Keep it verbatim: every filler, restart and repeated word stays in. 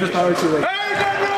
just thought I was too late.